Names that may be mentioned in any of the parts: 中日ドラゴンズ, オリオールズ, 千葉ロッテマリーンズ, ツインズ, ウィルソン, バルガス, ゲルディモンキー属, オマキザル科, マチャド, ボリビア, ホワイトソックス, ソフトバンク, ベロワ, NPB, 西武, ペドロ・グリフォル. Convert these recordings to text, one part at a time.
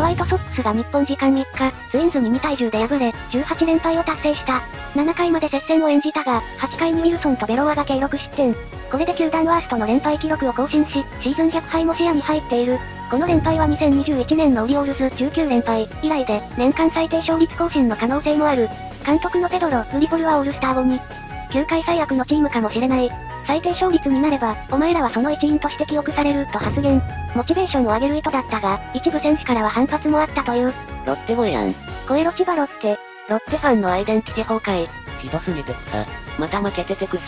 ホワイトソックスが日本時間3日、ツインズに2対10で敗れ、18連敗を達成した。7回まで接戦を演じたが、8回にウィルソンとベロワが計6失点。これで球団ワーストの連敗記録を更新し、シーズン100敗も視野に入っている。この連敗は2021年のオリオールズ19連敗以来で、年間最低勝率更新の可能性もある。監督のペドロ・グリフォルはオールスター後に、球界最悪のチームかもしれない。最低勝率になれば、お前らはその一員として記憶される、と発言。モチベーションを上げる意図だったが、一部選手からは反発もあったという。ロッテ超えやん。超えろ千葉ロッテ。ロッテファンのアイデンティティ崩壊。ひどすぎて草。また負けてて草。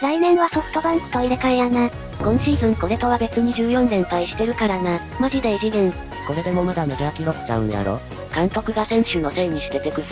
来年はソフトバンクと入れ替えやな。今シーズンこれとは別に14連敗してるからな。マジで異次元。これでもまだメジャー記録ちゃうんやろ。監督が選手のせいにしてて草。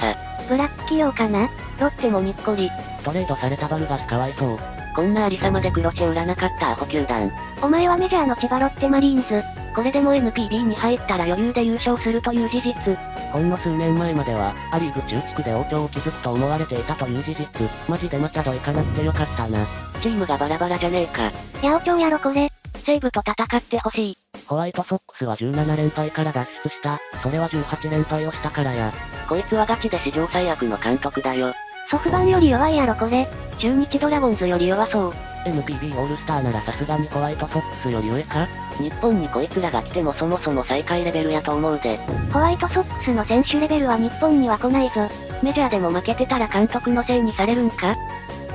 ブラック企業かな。ロッテもにっこり。トレードされたバルガスかわいそう。こんなありさまで黒字売らなかったアホ球団。お前はメジャーの千葉ロッテマリーンズ。これでも NPB に入ったら余裕で優勝するという事実。ほんの数年前までは、ア・リーグ中地区で王朝を築くと思われていたという事実。マジでマチャド行かなくてよかったな。チームがバラバラじゃねえか。八百長やろこれ。西武と戦ってほしい。ホワイトソックスは17連敗から脱出した。それは18連敗をしたからや。こいつはガチで史上最悪の監督だよ。ソフトバンクより弱いやろこれ。中日ドラゴンズより弱そう。NPB オールスターならさすがにホワイトソックスより上か？日本にこいつらが来てもそもそも最下位レベルやと思うで。ホワイトソックスの選手レベルは日本には来ないぞ。メジャーでも負けてたら監督のせいにされるんか？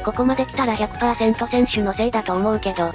ここまで来たら 100% 選手のせいだと思うけど、